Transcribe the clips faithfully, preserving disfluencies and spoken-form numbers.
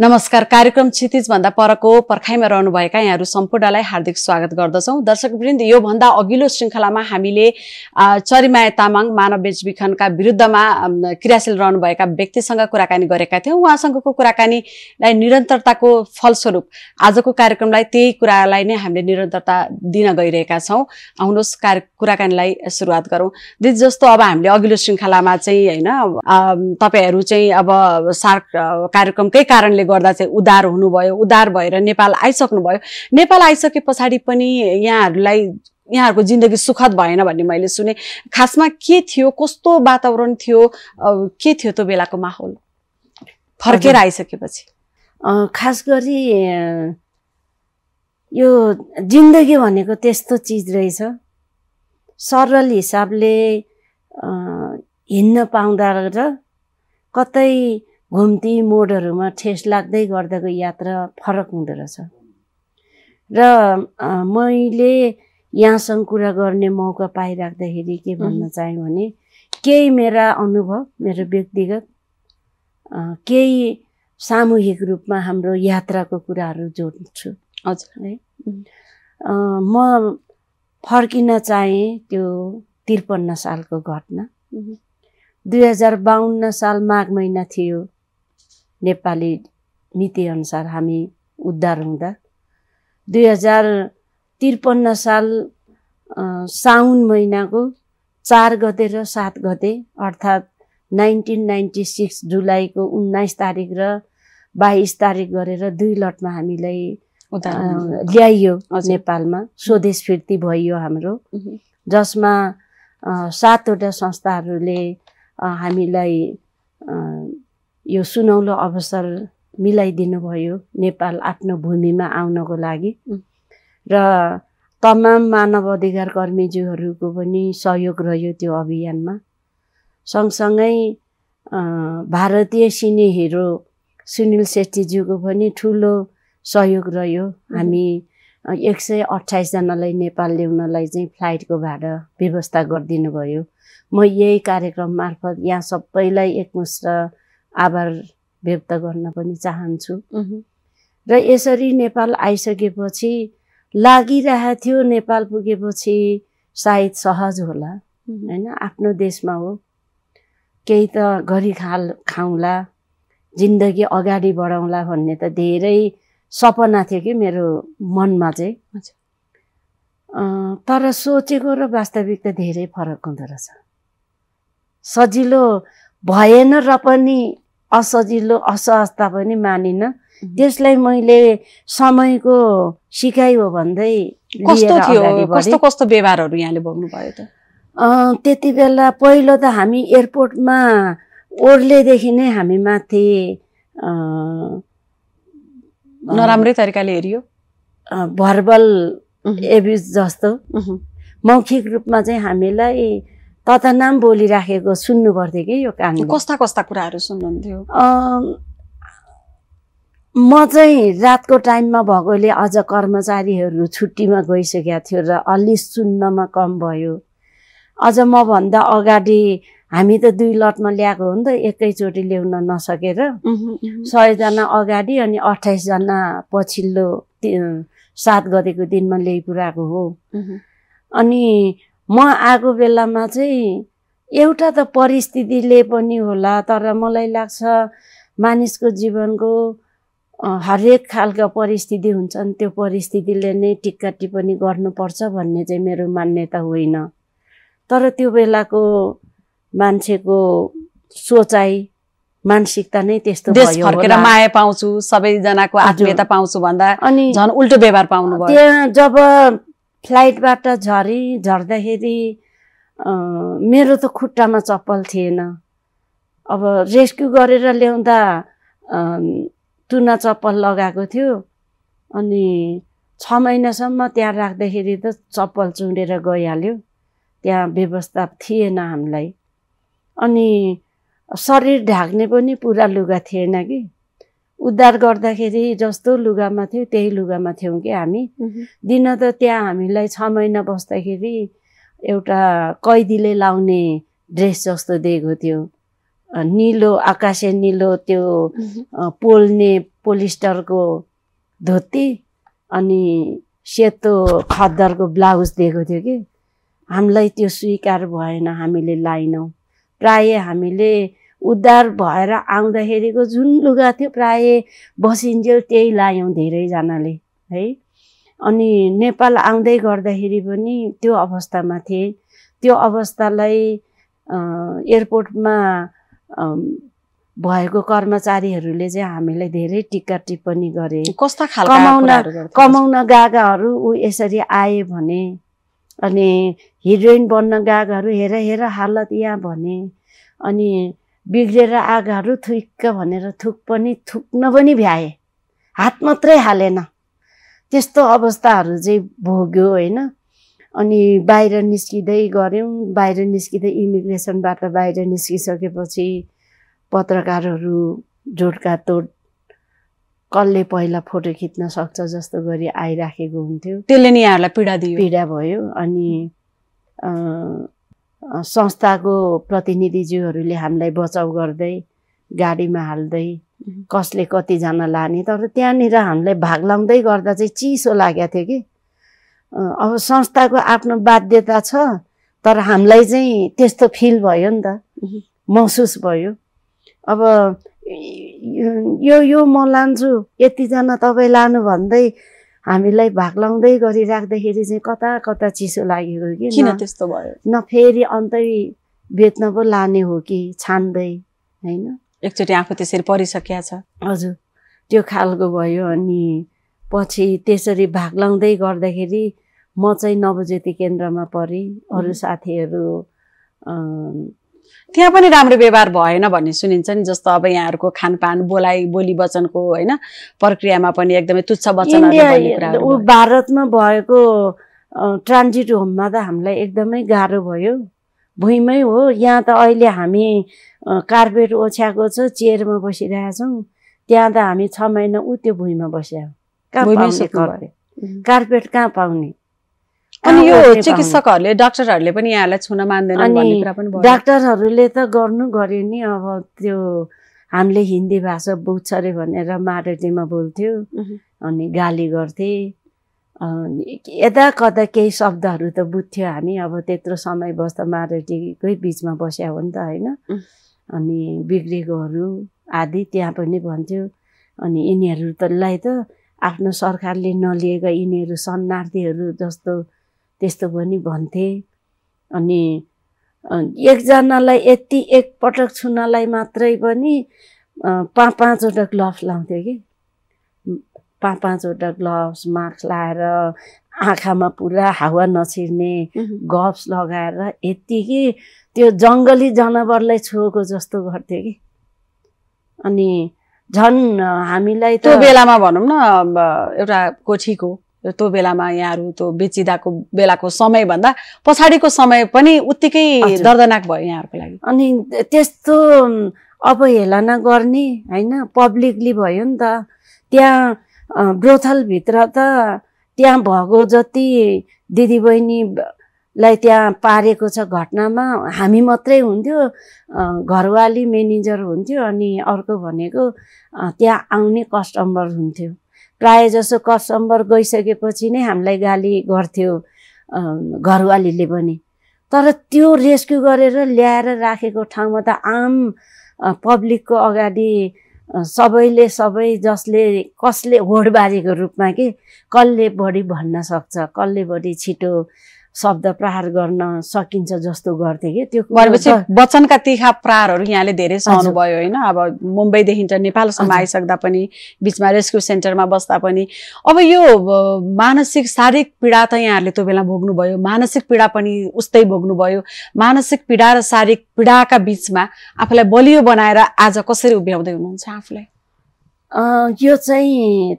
नमस्कार कार्यक्रम क्षितिजभन्दा परको पर्खाइमा रहनुभएका यहाँहरु सम्पूर्णलाई हार्दिक स्वागत गर्दछौं। दर्शकवृन्द यो भन्दा अघिल्लो श्रृंखलामा हामीले चरिमाया तामाङ मानव बेचबिखनका विरुद्धमा क्रियाशील रहनुभएका व्यक्तिसँग कुराकानी गरेका थियौं। उहाँसँगको कुराकानीलाई निरन्तरताको फलस्वरूप आजको कार्यक्रमलाई त्यही कुरालाई नै हामीले निरन्तरता दिन गइरहेका छौं। आउनुहोस् कुराकानीलाई सुरुवात गरौं। दिज जस्तो अब हामीले अघिल्लो श्रृंखलामा चाहिँ हैन तपाईहरु चाहिँ अब सार्क कार्यक्रमकै कारणले गर्दा चाहिँ उदार हुनुभयो, उदार भएर नेपाल आइसक्नु भयो। नेपाल आइसके पछाडी पनि यहाँहरुलाई यहाँहरुको जिन्दगी सुखद भएन भन्ने मैले सुने। खासमा के थियो, कस्तो वातावरण थियो, के थियो त्यो बेलाको माहौल फर्केर आइसकेपछि? खास गरी यो जिन्दगी भनेको त्यस्तो चीज रहेछ, सरल हिसाबले हिन्न पाउँदा र कतै घुम्ती मोडहरुमा ठेस लाग्दै गर्दाको यात्रा फरक हुँदो रहेछ। र मैले यहाँसँग कुरा गर्ने मौका पाइराख्दाखेरि के भन्न चाहे भने केही मेरा अनुभव, मेरो व्यक्तिगत, केही सामूहिक रूपमा हाम्रो यात्राको कुराहरु जोड्छु। हजुर है, म फर्किन चाहे त्यो त्रिपन्न सालको घटना। दुई हजार बावन्न साल माघ महिना थियो, नेपाली मिति अनुसार हामी उद्धार हुँदा। दुई हजार त्रिपन्न साल साउन महिनाको चार गते र सात गते अर्थात् नाइन्टिन नाइन्टी सिक्स जुलाईको उन्नाइस तारिक र बाइस तारिक गरेर दुई लटमा हामीलाई ल्याइयो नेपालमा। स्वदेश फिर्ती भयो हाम्रो, जसमा सातवटा संस्थाहरूले हामीलाई यो सुनौलो अवसर मिलाइदिनु भयो नेपाल आफ्नो भूमिमा आउनको लागि। र तमाम मानव अधिकार कर्मीज्यूहरूको पनि सहयोग रह्यो त्यो अभियानमा। सँगसँगै भारतीय सिने हिरो सुनिल शेट्टीज्यूको पनि ठुलो सहयोग रह्यो। हामी एक सय अट्ठाइस जनालाई नेपाल ल्याउनलाई चाहिँ फ्लाइटको भाडा व्यवस्था गरिदिनु भयो। म यही कार्यक्रम मार्फत यहाँ सबैलाई एकमुष्ट आभार व्यक्त गर्न पनि चाहन्छु। र यसरी नेपाल आइसकेपछि लागिरहेको थियो, नेपाल पुगेपछि सायद सहज होला, हैन, आफ्नो देशमा हो, केही त गरी खाल खाउँला, जिन्दगी अगाडि बढाउँला भन्ने त धेरै सपना थियो कि मेरो मनमा चाहिँ। तर सोचेको र वास्तविकता धेरै फरक हुँदो रहेछ। सजिलो भएन र पनि असजिलो असहजता पनि मानिन। त्यसलाई मैले समयको सिकाइ हो भन्दै। कस्तो थियो, कस्तो कस्तो व्यवहारहरु यहाँले भोग्नुभयो त? त्यति बेला पहिलो त हामी एयरपोर्टमा ओर्लेदेखि नै हामी माथि नराम्रै तरिकाले हेरियो, भर्बल एब्युज जस्तो। मौखिक रूपमा चाहिँ हामीलाई ततनाम बोलिराखेको सुन्नु पर्थ्यो कि यो कान। कस्ता कस्ता कुराहरू सुन्नुहुन्थ्यो? म चाहिँ रातको टाइममा भएकोले अझ कर्मचारीहरू छुट्टीमा गइसकेका थियो र अलि सुन्नमा कम भयो। अझ म भन्दा अगाडि हामी त दुई लटमा ल्याएको हो नि त, एकैचोटि ल्याउन नसकेर सयजना अगाडि अनि अट्ठाइसजना पछिल्लो सात गतेको दिनमा ल्याइपुराएको हो। अनि म आएको बेलामा चाहिँ एउटा त परिस्थितिले पनि होला, तर मलाई लाग्छ मानिसको जीवनको हरेक खालको परिस्थिति हुन्छन्, त्यो परिस्थितिले नै टिक्का टिप्पणी गर्नुपर्छ भन्ने चाहिँ मेरो मान्यता होइन। तर त्यो बेलाको मान्छेको सोचाइ, मानसिकता नै त्यस्तो भयो। फर्केर माया पाउँछु, सबैजनाको आत्मीयता पाउँछु भन्दा अनि झन् उल्टो व्यवहार पाउनु भयो। त्यहाँ जब फ्लाइटबाट झरी झर्दाखेरि मेरो त खुट्टामा चप्पल थिएन। अब रेस्क्यु गरेर ल्याउँदा तुना चप्पल लगाएको थियो, अनि छ महिनासम्म त्यहाँ राख्दाखेरि त चप्पल चुँडेर गइहाल्यो। त्यहाँ व्यवस्था थिएन हामीलाई। अनि शरीर ढाक्ने पनि पुरा लुगा थिएन कि, उद्धार गर्दाखेरि जस्तो लुगामा थियो त्यही लुगामा थियौँ कि हामी। दिन त त्यहाँ हामीलाई छ महिना बस्दाखेरि एउटा कैदीले लाउने ड्रेस जस्तो दिएको थियो, निलो आकाशे निलो त्यो पोल्ने पोलिस्टर को धोती अनि सेतो खद्दर को ब्लाउज दिएको थियो के हामीलाई त्यो स्वीकार भएन हामीले लाइनौ प्राय हामीले उद्धार भएर आउँदाखेरिको जुन लुगा थियो प्राय बसिन्जेल त्यही लायौं धेरै जनाले है अनि नेपाल आउँदै गर्दाखेरि पनि त्यो अवस्थामा थिए त्यो अवस्थालाई एयरपोर्टमा भएको कर्मचारीहरूले चाहिँ हामीलाई धेरै टिका टिप्पणी गरे कस्ता खालका कमाउन कमाउन गागाहरू उ यसरी आए भने अनि हिरोइन बन्न गागाहरू हेर हेर हालत यहाँ भने अनि बिग्रेर आगाहरू थुक्क भनेर थुक पनि थुक्न पनि भ्याए हात मात्रै हालेन त्यस्तो अवस्थाहरू चाहिँ भोग्यो हैन अनि बाहिर निस्किदै गर्यौं बाहिर निस्किदै इमिग्रेसनबाट बाहिर निस्किसकेपछि पत्रकारहरू जोडका तोड कल्ले पहिला फोटो खिच्न सक्छ जस्तो गरी आइराखेको हुन्थ्यो त्यसले नि यहाँहरुलाई पीडा दियो पीडा भयो अनि संस्थाको प्रतिनिधिज्यूहरूले हामीलाई बचाउ गर्दै गाडीमा हाल्दै कसले कति जना लाने तर त्यहाँनिर हामीलाई भागलाउँदै गर्दा चाहिँ चिसो लागेको थियो के अब संस्थाको आफ्नो बाध्यता छ तर हामीलाई चाहिँ त्यस्तो फिल भयो नि त महसुस भयो अब यो यो म लान्छु यति जना तपाई लानु भन्दै हामीलाई भागलाउँदै गरिराख्दाखेरि चाहिँ कता कता चिसो लागेको के किन त्यस्तो भयो न फेरि अन्तै बेच्न पो लाने हो कि छान्दै हैन एकचोटी आफू त्यसरी परिसक्या छ हजुर त्यो खालको भयो अनि पछि त्यसरी भागलाउँदै गर्दाखेरि म चाहिँ नवज्योति केन्द्रमा परे अरु साथीहरु त्यहाँ पनि राम्रो व्यवहार भएन भन्ने सुनिन्छ नि जस्तो अब यहाँहरुको खानपान बोलाइ बोली वचनको हैन प्रक्रियामा पनि एकदमै तुच्छ वचनहरु भन्ने कुरा हो भारतमा भएको ट्रान्जिट होममा त हामीलाई एकदमै गाह्रो भयो भुइँमै हो यहाँ त अहिले हामी कार्पेट ओछ्याको छ चेयरमा बसिरहेका छौं त्यहाँ त हामी छ महिना उ त्यो भुइँमा बस्यौ का भुइँमै गरे कार्पेट कहाँ पाउने अनि यो चिकित्सकहरुले डाक्टरहरुले पनि यहाँलाई छुन मान्दैनन् भन्ने कुरा पनि भयो डाक्टरहरुले त गर्नु गरे नि अब त्यो हामीले हिन्दी भाषा बुझ्छ रे भनेर मारेटीमा बोल्थ्यो अनि गाली गर्थे यता कता केही शब्दहरु त बुझ्थ्यो हामी अब त्यत्रो समय बस्दा मारेटीकै बीचमा बस्या हो नि त हैन अनि बिग्रेकोहरु आदि त्यहाँ पनि भन्थ्यो अनि यिनीहरु त लाई त आफ्नो सरकारले नलिएका यिनीहरु शरणार्थीहरु जस्तो त्यस्तो पनि भन्थे अनि एकजनालाई यति एक पटक छुनलाई मात्रै पनि पाँच पाँचवटा ग्लोभ्स लाउँथे के पाँच पाँचवटा ग्लोभ्स मास्क लाएर आँखामा पुरा हावा नछिर्ने ग्लोभ्स लगाएर यतिकै त्यो जंगली जनावरलाई छोएको जस्तो गर्थे के अनि झन् हामीलाई त्यो बेलामा भनौं न एउटा कोठीको त्यो बेलामा यहाँहरु त्यो बेचिदाको बेलाको समय भन्दा पछाडीको समय पनि उत्तिकै दर्दनाक भयो यहाँहरुको लागि अनि त्यस्तो अवहेलना गर्ने हैन पब्लिकली भयो नि त त्यहाँ ब्रोथल भित्र त त्यहाँ भगो जति दिदीबहिनी लाई त्यहाँ पारेको छ घटनामा हामी मात्रै हुन्थ्यो घरवाली म्यानेजर हुन्थ्यो अनि अर्को भनेको त्यहाँ आउने कस्टमर हुन्थ्यो प्राय जसो कस्टमर गइसकेपछि नै हामीलाई गाली गर्थ्यो घरवालीले पनि तर त्यो रेस्क्यु गरेर ल्याएर राखेको ठाउँमा त आम पब्लिकको अगाडि सबैले सबै जसले कसले होडबाजीको रूपमा के कसले बढी भन्न सक्छ कसले बढी छिटो शब्द प्रहार गर्न सकिन्छ जस्तो गर्थे के त्यो भनेपछि वचनका तिखा प्रहारहरु यहाँले धेरै सहनु भयो हैन अब मुम्बई देखि त नेपालसम्म आइसक्दा पनि बीचमा रेस्क्यु सेन्टरमा बस्दा पनि अब यो मानसिक शारीरिक पीडा त यहाँले त्यो बेला भोग्नु भयो मानसिक पीडा पनि उस्तै भोग्नु भयो मानसिक पीडा र शारीरिक पीडाका बीचमा आफुलाई बलियो बनाएर आज कसरी उभ्याउँदै हुनुहुन्छ आफुलाई अ यो चाहिँ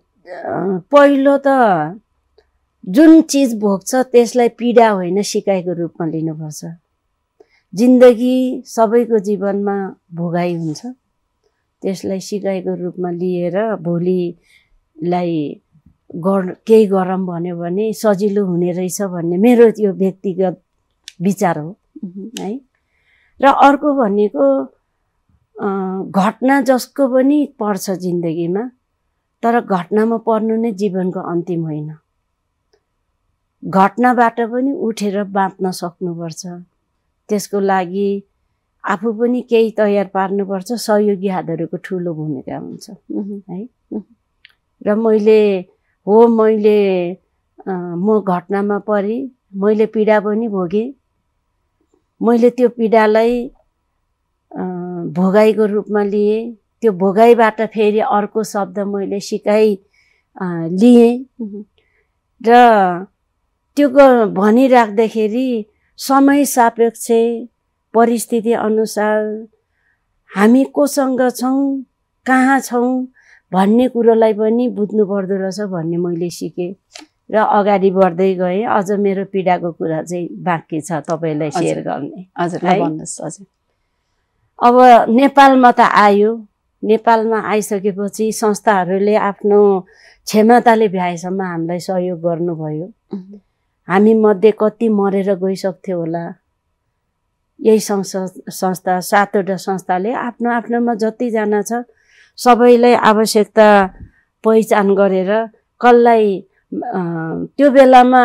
पहिलो त जुन चीज भोग्छ त्यसलाई पीडा होइन सिकाइको रूपमा लिनुपर्छ जिन्दगी सबैको जीवनमा भोगाई हुन्छ त्यसलाई सिकाइको रूपमा लिएर भोलिलाई केही गरम भन्यो भने सजिलो हुने रहेछ भन्ने मेरो यो व्यक्तिगत विचार हो है र अर्को भनेको घटना जसको पनि पर्छ जिन्दगीमा तर घटनामा पर्नु नै जीवनको अन्तिम होइन घटनाबाट पनि उठेर बाँच्न सक्नुपर्छ त्यसको लागि आफू पनि केही तयार पार्नुपर्छ सहयोगी हातहरुको ठूलो भूमिका हुन्छ है र मैले हो मैले म घटनामा परि मैले पीडा पनि भोगे मैले त्यो पीडालाई भोगाईको रूपमा लिए त्यो भोगाईबाट फेरि अर्को शब्द मैले सिकाई लिए र त्यो भनिराख्दाखेरि समय सापेक्ष परिस्थिति अनुसार हामी कोसँग छौं कहाँ छौं भन्ने कुरालाई पनि बुझ्नु पर्दो रहेछ भन्ने मैले सिके र अगाडि बढ्दै गए अझ मेरो पीडाको कुरा चाहिँ बाँकी छ तपाईलाई शेयर गर्ने हजुरलाई भन्नुस् हजुर अब नेपालमा त आयो नेपालमा आइसकेपछि संस्थाहरूले आफ्नो क्षमताले भ्याएसम्म हामीलाई सहयोग गर्नुभयो हामी मध्ये कति मरेर गइसक्थ्यो होला यही संस्था सातवटा संस्थाले आफ्नो आफ्नोमा जति जना छ सबैलाई आवश्यकता पहिचान गरेर कल्लाई त्यो बेलामा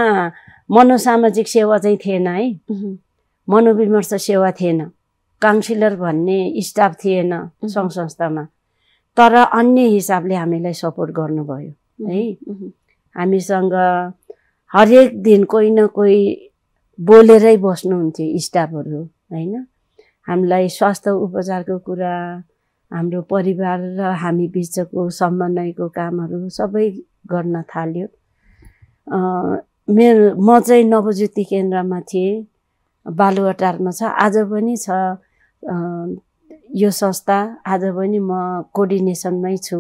मनोसामाजिक सेवा चाहिँ थिएन है मनोविमर्श सेवा थिएन काउन्सिलर भन्ने स्टाफ थिएन संघ संस्थामा तर अन्य हिसाबले हामीलाई सपोर्ट गर्नुभयो है हामीसँग हरेक दिन कोही न कोही बोलेरै बस्नुहुन्थ्यो स्टाफहरु हैन हामीलाई स्वास्थ्य उपचारको कुरा हाम्रो परिवार र हामी बीचको समन्वयको कामहरु सबै गर्न थाल्यो अ मेरो म चाहिँ नवज्योति केन्द्रमा थिए बालुवाटारमा छ आज पनि छ यो संस्था आज पनि म कोर्डिनेसनमै छु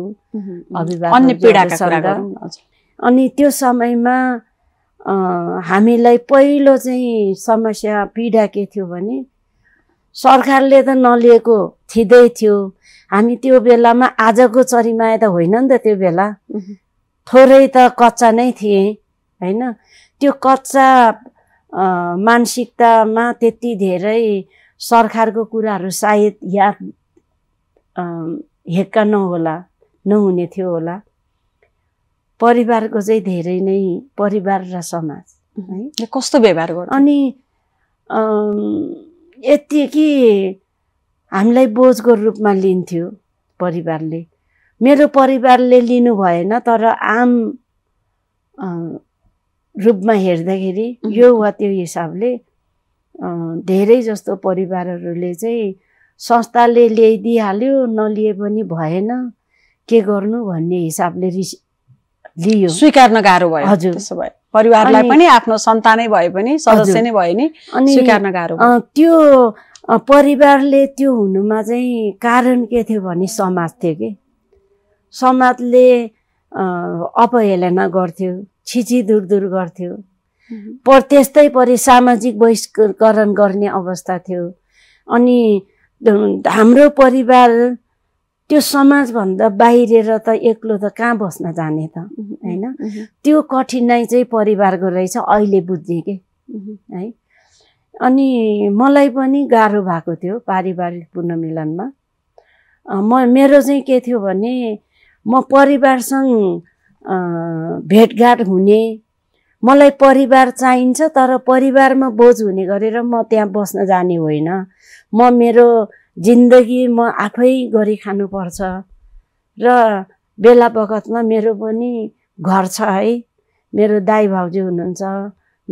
अभिभावक अन्य पीडाका कुरा गरौं अनि त्यो समयमा हामीलाई पहिलो चाहिँ समस्या पीडा के थियो भने सरकारले त नलिएको थिदै थियो हामी त्यो बेलामा आजको चरिमाया त होइन नि त त्यो बेला थोरै त कच्चा नै थिए हैन त्यो कच्चा मानसिकतामा त्यति धेरै सरकारको कुराहरु सायद याद हेक्का नहोला नहुने थियो होला परिवारको चाहिँ धेरै नै परिवार र समाज है कस्तो व्यवहार गर्नु अनि यति कि हामीलाई बोझको रूपमा लिन्थ्यो परिवारले मेरो परिवारले लिनु भएन तर आम रूपमा हेर्दाखेरि यो वा त्यो हिसाबले धेरै जस्तो परिवारहरूले चाहिँ संस्थाले ल्याइदिइ हाल्यो नलिए पनि भएन के गर्नु भन्ने हिसाबले लियो स्वीकार्न गाह्रो भयो हजुर सबै परिवारलाई पनि आफ्नो सन्तानै भए पनि सदस्य नै भए नि स्वीकार्न गाह्रो भयो त्यो परिवारले त्यो हुनुमा चाहिँ कारण के थियो भने समाज थियो के समाजले अपहेलना गर्थ्यो छिछि दूरदूर गर्थ्यो पर त्यस्तै परि सामाजिक बहिष्करण गर्ने अवस्था थियो अनि हाम्रो परिवार त्यो समाज भन्दा बाहिरेर त एक्लो त कहाँ बस्न जाने त हैन त्यो कठिनाई चाहिँ परिवारको रहेछ अहिले बुझ्ने के है अनि मलाई पनि गाह्रो भएको थियो पारिवारिक पुनर्मिलनमा म मेरो चाहिँ के थियो भने म परिवारसँग भेटघाट हुने मलाई परिवार चाहिन्छ तर परिवारमा बोझ हुने गरेर म त्यहाँ बस्न जाने होइन म मेरो जिन्दगी म आफै गरी खानु पर्छ र बेला बखतमा मेरो पनि घर छ है मेरो दाइ भाउजू हुनुहुन्छ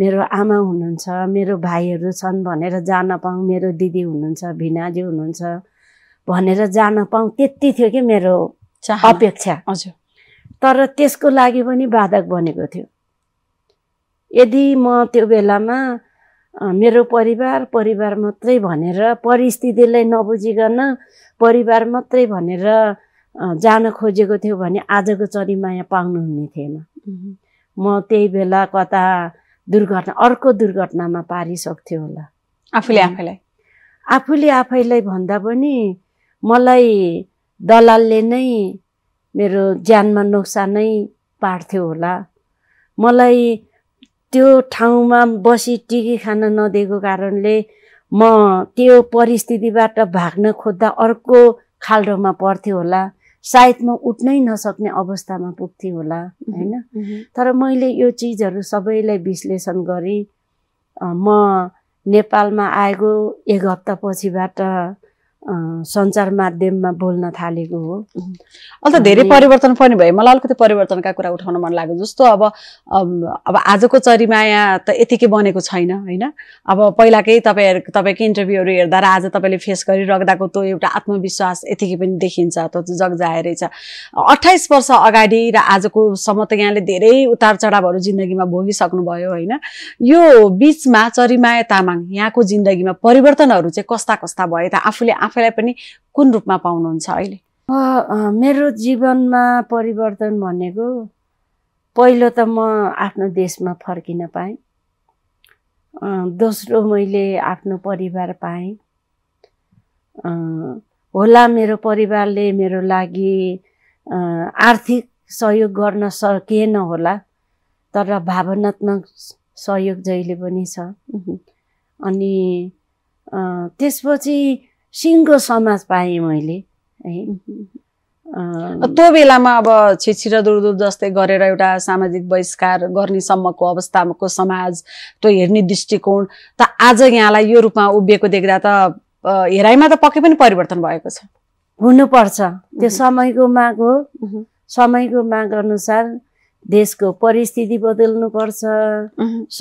मेरो आमा हुनुहुन्छ मेरो भाइहरू छन् भनेर जान पाऊ मेरो दिदी हुनुहुन्छ भिनाजी हुनुहुन्छ भनेर जान पाऊ त्यति थियो के मेरो अपेक्षा हजुर तर त्यसको लागि पनि बाधक बनेको थियो यदि म त्यो बेलामा मेरो परिवार परिवार मात्रै भनेर परिस्थितिलाई नबुझिकन परिवार मात्रै भनेर जान खोजेको थियो भने आजको चरिमाया पाउनु हुने थिएन म त्यही बेला कता दुर्घटना अर्को दुर्घटनामा पारिसक्थ्यो होला आफूले आफैलाई आफूले आफैलाई भन्दा पनि मलाई दलालले नै मेरो ज्यानमा नोक्सानै पार्थ्यो होला मलाई त्यो ठाउँमा बसी टिकी खान नदिएको कारणले म त्यो परिस्थितिबाट भाग्न खोज्दा अर्को खाल्डोमा पर्थ्यो होला सायद म उठ्नै नसक्ने अवस्थामा पुग्थे होला हैन तर मैले यो चीजहरु सबैलाई विश्लेषण गरे म नेपालमा आएको एक हप्ता पछिबाट सञ्चार माध्यममा बोल्न थालेको हो अलि त धेरै परिवर्तन पनि भयो मलाई अलिकति परिवर्तनका कुरा उठाउन मन लाग्यो जस्तो अब अब आजको चरीमाया त यतिकै बनेको छैन हैन अब पहिलाकै तपाईहरु तपाईको इन्टरभ्युहरु हेर्दा र आज तपाईले फेस गरिरहदाको त एउटा आत्मविश्वास यतिकै पनि देखिन्छ त जगजाहेरै छ अट्ठाइस वर्ष अगाडि र आजको सम्म त यहाँले धेरै उतार चढावहरु जिन्दगीमा भोगिसक्नु भयो हैन यो बीचमा चरीमाया तामाङ यहाँको जिन्दगीमा परिवर्तनहरु चाहिँ कस्ता कस्ता भए त आफूले पनि कुन रूपमा पाउनुहुन्छ अहिले मेरो जीवनमा परिवर्तन भनेको पहिलो त म आफ्नो देशमा फर्किन पाएँ दोस्रो मैले आफ्नो परिवार पाएँ होला मेरो परिवारले मेरो लागि आर्थिक सहयोग गर्न सकेन होला तर भावनात्मक सहयोग जहिले पनि छ अनि त्यसपछि सिंगो समाज पाए मैले है त्यो बेलामा अब छिछिरा दुरदुर जस्तै गरेर एउटा सामाजिक बहिष्कार गर्ने सम्मको अवस्थाको समाज त्यो हेर्ने दृष्टिकोण त आज यहाँलाई यो रूपमा उभिएको देख्दा त हेराइमा त पक्कै पनि परिवर्तन भएको छ हुनु पर्छ त्यो समयको माग हो समयको माग अनुसार देशको परिस्थिति बदल्नु पर्छ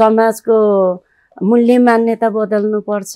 समाजको मूल्य मान्यता बदल्नु पर्छ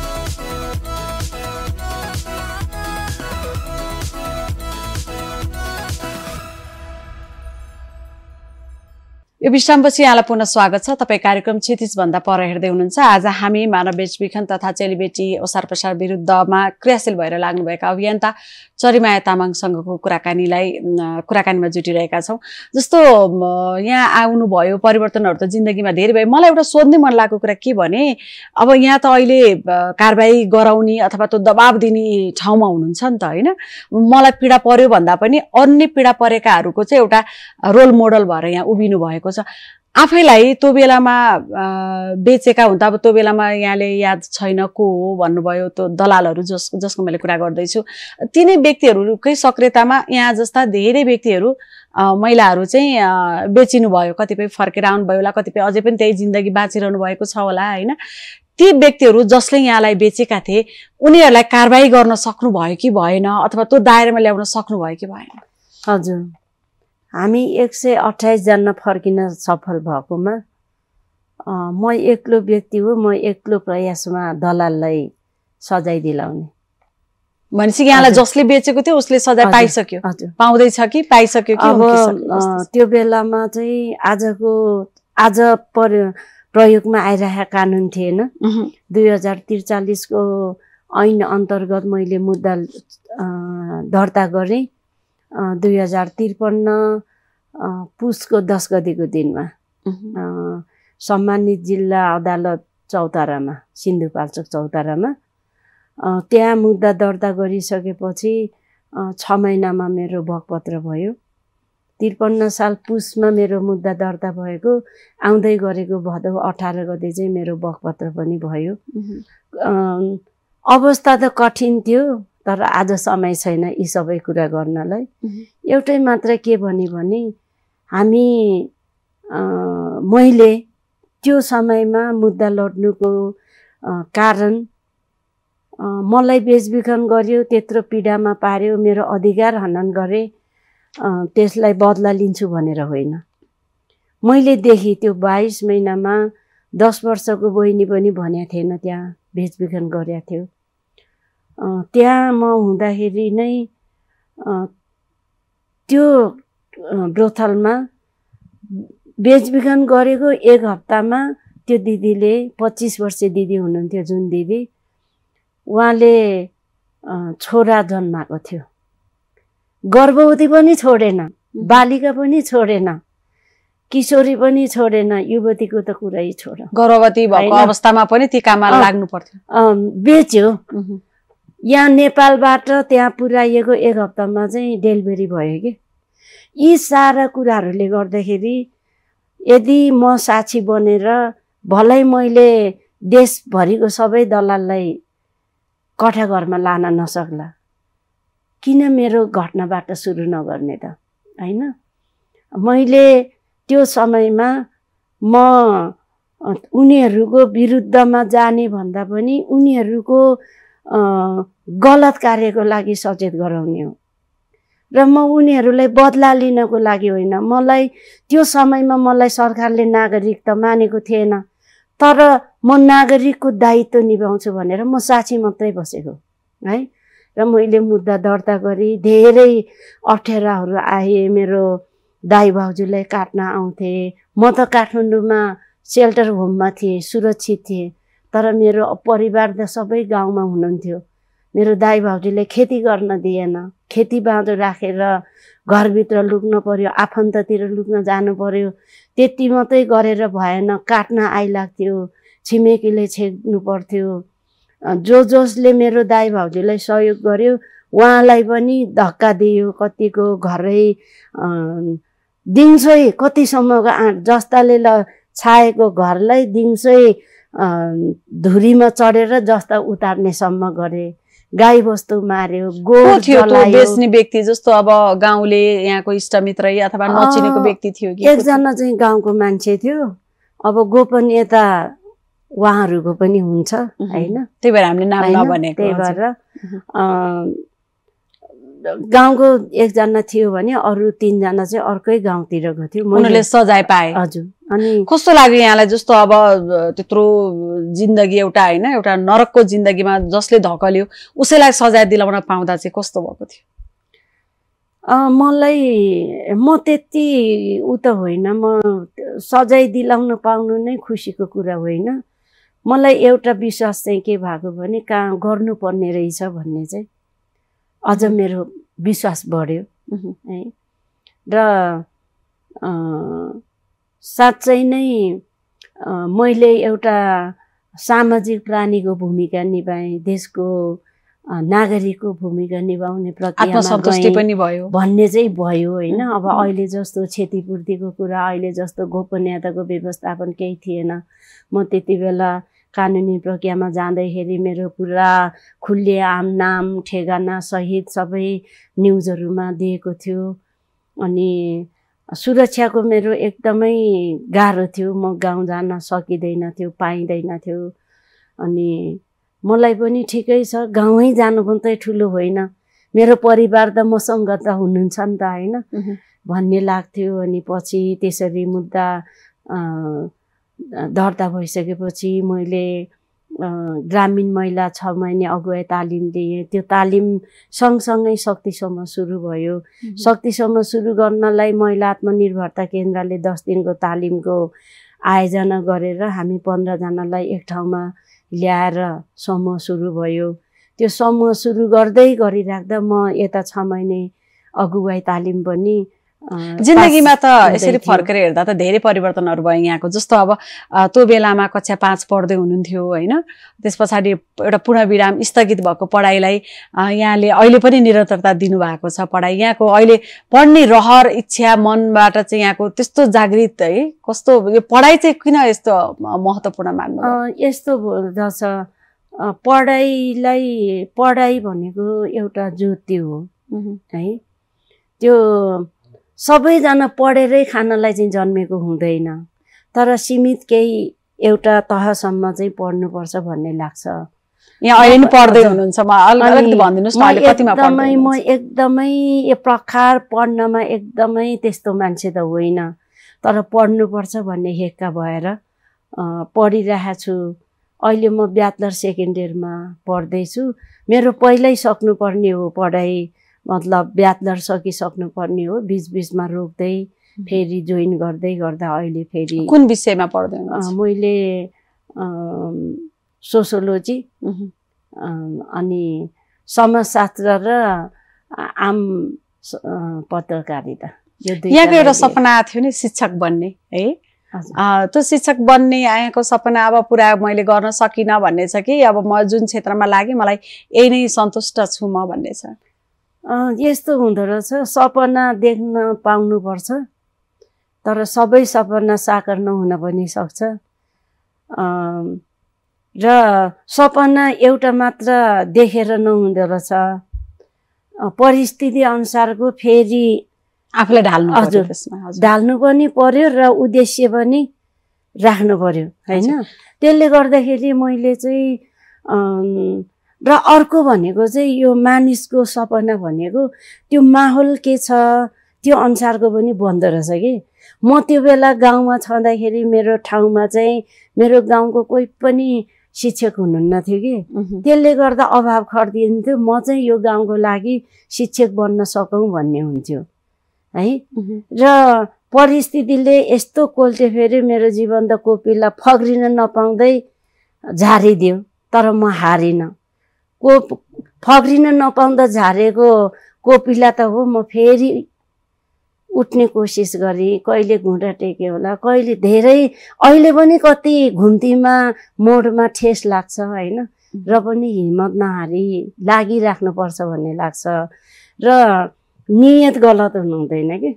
यो विश्रामपछि यहाँलाई पुनः स्वागत छ तपाई कार्यक्रम क्षितिज भन्दा पर हेर्दै हुनुहुन्छ आज हामी मानव बेचबिखन तथा चेलीबेटी ओसार प्रसार विरुद्धमा क्रियाशील भएर लाग्नुभएका अभियन्ता चरीमाया तामाङसँगको कुराकानीलाई कुराकानीमा जुटिरहेका छौं जस्तो यहाँ आउनु भयो परिवर्तनहरु त जिन्दगीमा धेरै भयो मलाई एउटा सोध्ने मन लागेको कुरा के भने अब यहाँ त अहिले कारबाही गराउने अथवा त्यो दबाब दिने ठाउँमा हुनुहुन्छ नि त हैन मलाई पीडा पर्यो भन्दा पनि अन्य पीडा परेकाहरुको चाहिँ एउटा रोल मोडल भएर यहाँ उभिनु भएको आफैलाई त्यो बेलामा बेचेका हुँदा अब त्यो बेलामा यहाँले याद छैन को हो भन्नुभयो त्यो दलालहरु जस जसको मैले कुरा गर्दै छु तिनै व्यक्तिहरुकै सक्रियतामा यहाँ जस्ता धेरै व्यक्तिहरु महिलाहरु चाहिँ बेचिनु भयो कतिपय फर्केर आउनु भयो होला कतिपय अझै पनि त्यही जिन्दगी बाँचिरहनु भएको छ होला हैन ती व्यक्तिहरु जसले यहाँलाई बेचेका थिए उनीहरुलाई कारबाही गर्न सक्नु भयो कि भएन अथवा त्यो दायरामा ल्याउन सक्नु भयो कि भएन हजुर हामी एक सय अट्ठाइस जना फर्किन सफल भएकोमा म एक्लो व्यक्ति हो म एक्लो प्रयासमा दलाललाई सजाय दिलाउने भनेपछि यहाँलाई जसले बेचेको थियो उसले सजाय पाइसक्यो पाउँदै छ कि पाइसक्यो कि अब त्यो बेलामा चाहिँ आजको आज प्रयोगमा आइरहेका कानुन थिएन दुई हजार त्रिचालीस को ऐन अन्तर्गत मैले मुद्दा दर्ता गरेँ दुई हजार त्रिपन्न पुसको दस गतेको दिनमा सम्मानित जिल्ला अदालत चौतारामा सिन्धुपाल्चोक चौतारामा त्यहाँ मुद्दा दर्ता गरिसकेपछि छ महिनामा मेरो भोगपत्र भयो त्रिपन्न साल पुसमा मेरो मुद्दा दर्ता भएको आउँदै गरेको भदौ अठार गते चाहिँ मेरो भोगपत्र पनि भयो अवस्था त कठिन थियो तर आज समय छैन यी सबै कुरा गर्नलाई एउटै मात्र के भनी भने हामी मैले त्यो समयमा मुद्दा लड्नुको कारण मलाई बेचबिखन गर्यो त्यत्रो पीडामा पार्यो मेरो अधिकार हनन गरे त्यसलाई बदला लिन्छु भनेर होइन मैले देखि त्यो बाइस महिनामा दस वर्षको बहिनी पनि भनेको थिएन त्यहाँ बेचबिखन गरेको थियो त्यहाँ म हुँदाखेरि नै त्यो ब्रोथलमा बेचबिखन गरेको एक हप्तामा त्यो दिदीले पच्चीस वर्षे दिदी हुनुहुन्थ्यो जुन दिदी उहाँले छोरा जन्माएको थियो गर्भवती पनि छोडेन बालिका पनि छोडेन किशोरी पनि छोडेन युवतीको त कुरै छोड गर्भवती भएको अवस्थामा पनि ती काममा लाग्नु पर्थ्यो बेच्यो यहाँ नेपालबाट त्यहाँ पुर्याएको एक हप्तामा चाहिँ डेलिभरी भयो के यी सारा कुराहरुले गर्दाखेरि यदि म साक्षी बनेर भलै मैले देश भरिको सबै दलाललाई कठा घरमा लान नसक्ला किन मेरो घटनाबाट सुरु नगर्ने त हैन मैले त्यो समयमा म उनीहरुको विरुद्धमा जाने भन्दा पनि उनीहरुको गलत कार्यको लागि सचेत गराउने हो र म उनीहरुलाई बदला लिनको लागि होइन मलाई त्यो समयमा मलाई सरकारले नागरिकता मानेको थिएन तर म नागरिकको दायित्व निभाउँछु भनेर म साक्षी मात्रै बसेको है र मैले मुद्दा दर्ता गरी धेरै अप्ठ्याराहरु आए मेरो दाई भाउजूलाई काट्न आउँथे म त काठमाडौँमा शेल्टर होममा थिए सुरक्षित थिए तर मेरो परिवार त सबै गाउँमा हुनुहुन्थ्यो मेरो दाई भाउजूले खेती गर्न दिएन खेती बाँधो राखेर घरभित्र लुक्न पर्यो आफन्ततिर लुक्न जानु पर्यो त्यति मात्रै गरेर भएन काट्न आइलाग्थ्यो छिमेकीले छेक्नु पर्थ्यो जो जसले मेरो दाई भाउजूलाई सहयोग गर्यो उहाँलाई पनि धक्का दियो कतिको घरै दिनसै कतिसम्मको जस्ताले छाएको घरलाई दिनसै धुरीमा चढेर जस्ता उतार्ने सम्म गरे गाई बस्तु मार्यो गोठ थियो त्यो बेच्ने व्यक्ति जस्तो अब गाउँले यहाँको इष्टमित्रै अथवा नचिनेको व्यक्ति थियो कि एकजना चाहिँ गाउँको मान्छे थियो अब गोपनीयता उहाँहरुको पनि हुन्छ हैन त्यही भएर हामीले नाम नभनेको त्यही भएर गाउँको एकजना थियो भने अरु तीनजना चाहिँ अर्कै गाउँतिर गएको थियो उनीहरुले सजाय पाए हजुर अनि कस्तो लाग्यो यहाँलाई जस्तो अब त्यत्रो जिन्दगी एउटा हैन एउटा नरकको जिन्दगीमा जसले धकल्यो उसैलाई सजाय दिलाउन पाउँदा चाहिँ कस्तो भएको थियो अ मलाई म त्यति उ त होइन म सजाय दिलाउन पाउनु नै खुशीको कुरा होइन मलाई एउटा विश्वास चाहिँ के भएको भने काम गर्नु पर्ने रहेछ भन्ने चाहिँ अझ मेरो विश्वास बढ्यो है र साच्चै नै मैले एउटा सामाजिक प्राणीको भूमिका निभाएँ देशको नागरिकको भूमिका निभाउने प्रतिबद्धता भन्ने चाहिँ भयो हैन अब अहिले जस्तो क्षतिपूर्तिको कुरा अहिले जस्तो गोपनीयताको व्यवस्थापन केही थिएन म त्यतिबेला कानुनी प्रक्रियामा जाँदाखेरि मेरो पुरा खुल्ले आम नाम ठेगाना सहित सबै न्यूजहरुमा दिएको थियो अनि सुरक्षाको मेरो एकदमै गाह्रो थियो म गाउँ जान सकिदैन थियो पाइदैन थियो अनि मलाई पनि ठिकै छ गाउँै जानु पनि त ठुलो होइन मेरो परिवार त मसँग त हुनुहुन्छ नि त हैन भन्ने लाग्थ्यो अनि पछि त्यसरी मुद्दा दर्ता भइसकेपछि मैले ग्रामीण महिला छ महिने अगुवाई तालिम दिएँ त्यो तालिम सँगसँगै शक्तिसम्म सुरु भयो शक्तिसम्म सुरु गर्नलाई महिला आत्मनिर्भरता केन्द्रले दस दिनको तालिमको आयोजना गरेर हामी पन्ध्र जनालाई एक ठाउँमा ल्याएर समूह सुरु भयो त्यो समूह सुरु गर्दै गरिराख्दा म यता छ महिने अगुवाई तालिम पनि जिन्दगीमा त यसरी फर्केर हेर्दा त धेरै परिवर्तनहरु भयो यहाँको जस्तो अब त्यो बेलामा कक्षा पाँच पढ्दै हुनुहुन्थ्यो हैन त्यसपछि एउटा पूर्णविराम स्थगित भएको पढाइलाई यहाँले अहिले पनि निरन्तरता दिनु भएको छ पढाइ यहाँको अहिले पढ्ने रहर इच्छा मनबाट चाहिँ यहाँको त्यस्तो जागृत है कस्तो यो पढाइ चाहिँ किन यस्तो महत्त्वपूर्ण मान्नु यस्तो भन्छ पढाइलाई पढाइ भनेको एउटा ज्योति हो है त्यो सबैजना पढेरै खानलाई चाहिँ जन्मेको हुँदैन तर सीमित केही एउटा तहसम्म चाहिँ पढ्नुपर्छ भन्ने लाग्छ यहाँ अहिले नि पढ्दै हुनुहुन्छ म अलिकति भन्दिनुस् न अहिले कतिमा पढ्दै हुनुहुन्छ म एकदमै यो प्रकार पढ्नमा एकदमै त्यस्तो मान्छे त होइन तर पढ्नुपर्छ भन्ने हेक्का भएर पढिरहेको छु अहिले म ब्याचलर सेकेन्ड इयरमा पढ्दै छु मेरो पहिल्यै सक्नुपर्ने हो पढाइ मतलब ब्याचलर सकिसक्नु पर्ने हो बीचबीचमा रोक्दै फेरि जोइन गर्दै गर्दा अहिले फेरि कुन विषयमा पढ्दै हुनुहुन्छ मैले सोशियोलोजी अनि समाजशास्त्र र आम पत्रकारिता यहाँको एउटा सपना थियो नि शिक्षक बन्ने है त्यो शिक्षक बन्ने आएको सपना अब पुरा मैले गर्न सकिन भन्ने छ कि अब म जुन क्षेत्रमा लागे मलाई यही नै सन्तुष्ट छु म भन्ने छ यस्तो हुँदो रहेछ सपना देख्न पाउनु पर्छ तर सबै सपना साकार नहुन पनि सक्छ र सपना एउटा मात्र देखेर नहुँदो रहेछ परिस्थिति अनुसारको फेरि आफूले ढाल्नु पर्यो त्यसमा हजुर ढाल्नु पनि पर्यो र उद्देश्य पनि राख्नु पर्यो हैन त्यसले गर्दाखेरि मैले चाहिँ र अर्को भनेको चाहिँ यो मानिसको सपना भनेको त्यो माहौल के छ त्यो अनुसारको पनि बन्द रहेछ के म त्यो बेला गाउँमा छँदाखेरि मेरो ठाउँमा चाहिँ मेरो गाउँको कोही पनि शिक्षक हुनुहुन्न थियो कि त्यसले गर्दा अभाव खर्दिन्थ्यो म चाहिँ यो गाउँको लागि शिक्षक बन्न सकौं भन्ने हुन्थ्यो है र परिस्थितिले यस्तो कोल्टे फेरि मेरो जीवन त कोपिला फग्रिन नपाउँदै झारिदियो तर म हारिन को फग्रिन नपाउँदा झारेको कोपिला त हो म फेरि उठ्ने कोसिस गरे कहिले घुँडा टेके होला कहिले धेरै अहिले पनि कति घुम्तीमा मोडमा ठेस लाग्छ हैन र पनि हिम्मत नहारी लागिराख्नु पर्छ भन्ने लाग्छ र नियत गलत हुँदैन के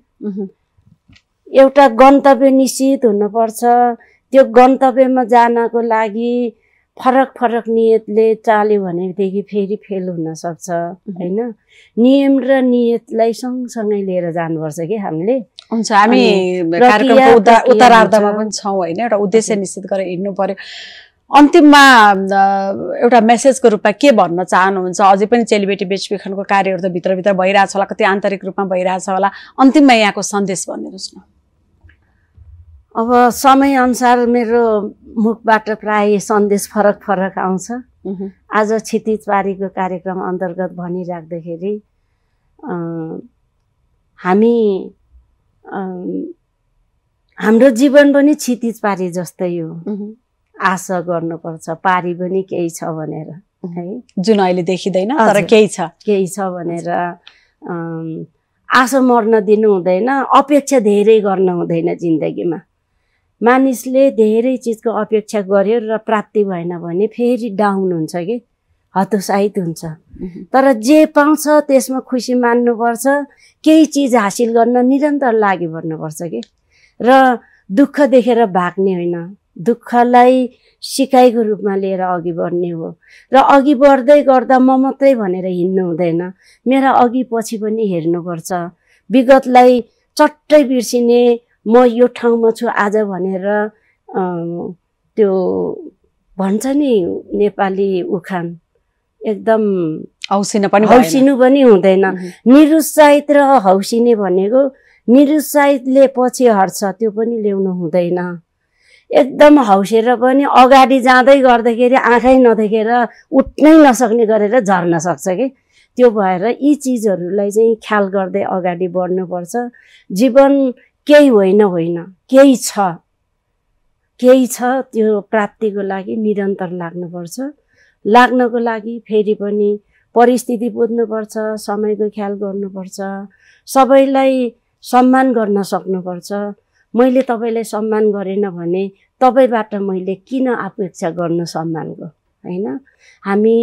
एउटा गन्तव्य निश्चित हुनुपर्छ त्यो गन्तव्यमा जानको लागि फरक फरक नियतले चाल्यो भनेदेखि फेरि फेल हुन सक्छ हैन नियम र नियतलाई सँगसँगै लिएर जानुपर्छ के हामीले हुन्छ हामी कार्यक्रमको उत्तरार्धमा पनि छौं हैन एउटा उद्देश्य निश्चित गरेर हिँड्नु पर्यो अन्तिममा एउटा मेसेजको रुपमा के भन्न चाहनुहुन्छ अझै पनि चेलीबेटी बेचबिखनको कार्यहरु त भित्र भित्र भइराछ होला कति आन्तरिक रुपमा भइराछ होला अन्तिममा यहाँको सन्देश भनिदिनुस् न अब समय अनुसार मेरो मुखबाट प्राय सन्देश फरक फरक आउँछ आज क्षितिजवारीको कार्यक्रम अन्तर्गत भनिराख्दाखेरि हामी हाम्रो जीवन पनि क्षितिजवारी जस्तै हो आशा गर्नुपर्छ पारी पनि केही छ भनेर है जुन अहिले देखिदैन तर केही छ केही छ भनेर आशा मर्न दिनु हुँदैन अपेक्षा धेरै गर्न हुँदैन जिन्दगीमा मानिसले धेरै चीजको अपेक्षा गर्यो र प्राप्ति भएन भने फेरि डाउन हुन्छ के हतोत्साहित हुन्छ तर जे पाउँछ त्यसमा खुशी मान्नुपर्छ केही चीज हासिल गर्न निरन्तर लागि बढ्नुपर्छ के र दुःख देखेर भाग्ने होइन दुःखलाई सिकाइको रूपमा लिएर अघि बढ्ने हो र अघि बढ्दै गर्दा म मात्रै भनेर हिँड्नु हुँदैन मेरा अघि पछि पनि हेर्नुपर्छ विगतलाई चट्टै बिर्सिने म यो ठाउँमा छु आज भनेर त्यो भन्छ नि नेपाली उखान एकदम हौसिनु पनि हौसिनु पनि हुँदैन निरुत्साहित र हौसिने भनेको निरुत्साहितले पछि हट्छ त्यो पनि ल्याउनु हुँदैन एकदम हौसेर पनि अगाडि जाँदै गर्दाखेरि आँखै नदेखेर उठ्नै नसक्ने गरेर झर्न सक्छ के त्यो भएर यी चीजहरुलाई चाहिँ ख्याल गर्दै अगाडि बढ्नुपर्छ जीवन केही होइन होइन केही छ केही छ त्यो प्राप्तिको लागि निरन्तर लाग्नुपर्छ लाग्नको लागि फेरि पनि परिस्थिति बुझ्नुपर्छ समयको ख्याल गर्नुपर्छ सबैलाई सम्मान गर्न सक्नुपर्छ मैले तपाईलाई सम्मान गरेन भने तपाईबाट मैले किन अपेक्षा गर्नु सम्मानको हैन हामी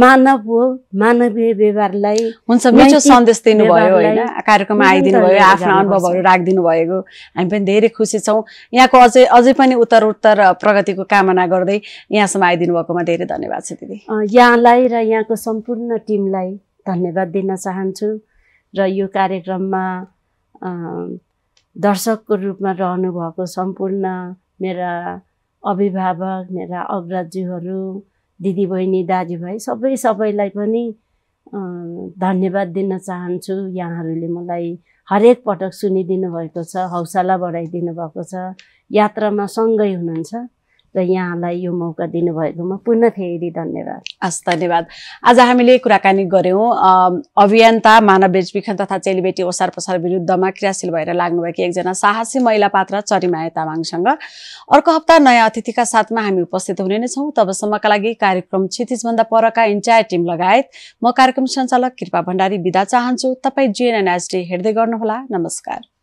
मानव हो मानवीय व्यवहारलाई हुन्छ मिठो सन्देश दिनुभयो हैन कार्यक्रममा आइदिनु भयो आफ्नो अनुभवहरू राखिदिनु भएको हामी पनि धेरै खुसी छौं यहाँको अझै अझै पनि उत्तरोत्तर प्रगतिको कामना गर्दै यहाँसम्म आइदिनु भएकोमा धेरै धन्यवाद छ दिदी यहाँलाई र यहाँको सम्पूर्ण टिमलाई धन्यवाद दिन चाहन्छु र यो कार्यक्रममा दर्शकको रूपमा रहनु भएको सम्पूर्ण मेरा अभिभावक मेरा अग्रजहरू दिदीबहिनी दाजुभाइ सबै सबैलाई पनि धन्यवाद दिन चाहन्छु यहाँहरूले मलाई हरेक पटक सुनिदिनु भएको छ हौसला बढाइदिनु भएको छ यात्रामा सँगै हुनुहुन्छ र यहाँलाई यो मौका दिनुभएकोमा पुनः फेरि धन्यवाद हस् धन्यवाद आज हामीले कुराकानी गर्यौं अभियानता मानव बेचबिखन तथा चेलीबेटी ओसार पसार विरुद्धमा क्रियाशील भएर लाग्नुभएकी एकजना साहसी महिला पात्र चरिमाया तामाङसँग अर्को हप्ता नयाँ अतिथिका साथमा हामी उपस्थित हुने नै छौं तबसम्मका लागि कार्यक्रम क्षितिजभन्दा परका एन्टायर टिम लगायत म कार्यक्रम सञ्चालक कृपा भण्डारी बिदा चाहन्छु तपाई जीएनएनएसडी हेर्दै गर्नुहोला नमस्कार।